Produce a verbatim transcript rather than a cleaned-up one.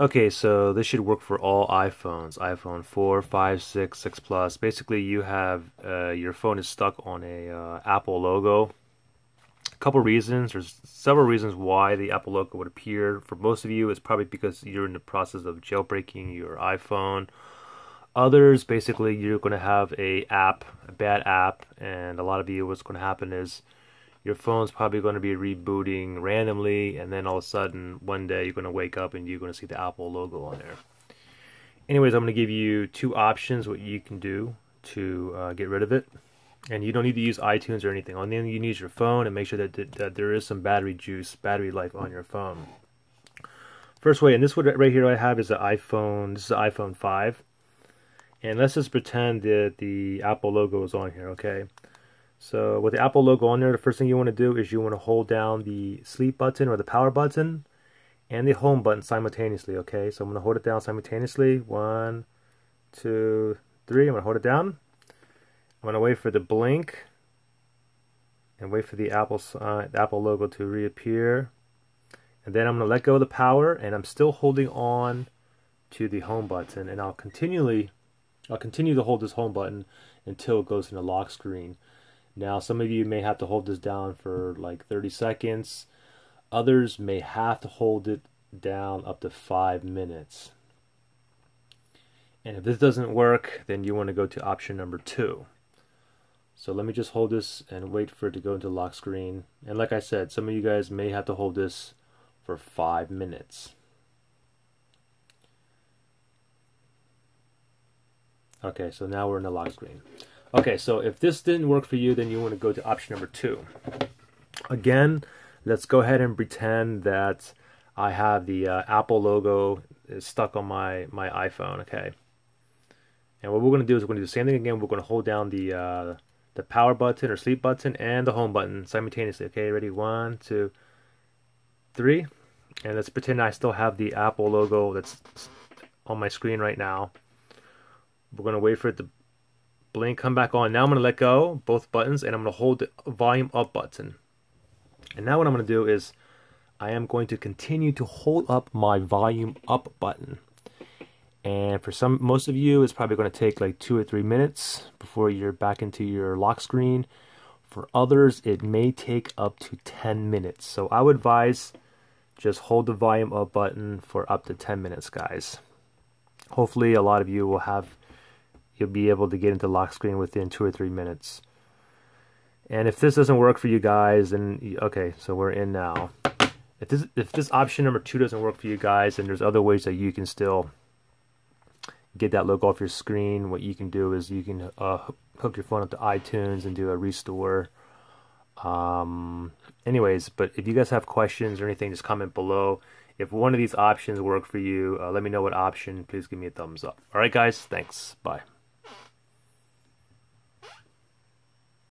Okay, so this should work for all iPhones, iPhone four, five, six, six Plus. Basically, you have uh, your phone is stuck on a uh, Apple logo. A couple reasons, there's several reasons why the Apple logo would appear. For most of you, it's probably because you're in the process of jailbreaking your iPhone. Others, basically, you're going to have a app, a bad app, and a lot of you, what's going to happen is your phone's probably going to be rebooting randomly, and then all of a sudden, one day you're going to wake up and you're going to see the Apple logo on there. Anyways, I'm going to give you two options what you can do to uh, get rid of it. And you don't need to use iTunes or anything. Only you need your phone and make sure that, th that there is some battery juice, battery life on your phone. First way, and this one right here I have is the iPhone. This is the iPhone five. And let's just pretend that the Apple logo is on here, okay? So with the Apple logo on there, the first thing you want to do is you want to hold down the sleep button or the power button and the home button simultaneously, okay? So I'm going to hold it down simultaneously. One, two, three. I'm going to hold it down. I'm going to wait for the blink and wait for the Apple, uh, the Apple logo to reappear. And then I'm going to let go of the power, and I'm still holding on to the home button. And I'll continually, I'll continue to hold this home button until it goes into lock screen. Now, some of you may have to hold this down for like thirty seconds. Others may have to hold it down up to five minutes. And if this doesn't work, then you want to go to option number two. So let me just hold this and wait for it to go into lock screen. And like I said, some of you guys may have to hold this for five minutes. Okay, so now we're in the lock screen. Okay, so if this didn't work for you, then you want to go to option number two. Again, let's go ahead and pretend that I have the uh, Apple logo stuck on my, my iPhone, okay? And what we're going to do is we're going to do the same thing again. We're going to hold down the, uh, the power button or sleep button and the home button simultaneously, okay? Ready? One, two, three. And let's pretend I still have the Apple logo that's on my screen right now. We're going to wait for it to blink, come back on. Now I'm going to let go both buttons, and I'm going to hold the volume up button. And now what I'm going to do is I am going to continue to hold up my volume up button. And for some, most of you, it's probably going to take like two or three minutes before you're back into your lock screen. For others, it may take up to ten minutes. So I would advise just hold the volume up button for up to ten minutes, guys. Hopefully a lot of you will have you'll be able to get into lock screen within two or three minutes. And if this doesn't work for you guys, then okay, so we're in now. If this if this option number two doesn't work for you guys, then there's other ways that you can still get that logo off your screen. What you can do is you can uh, hook your phone up to iTunes and do a restore. Um, anyways, but if you guys have questions or anything, just comment below. If one of these options work for you, uh, let me know what option. Please give me a thumbs up. All right, guys, thanks. Bye.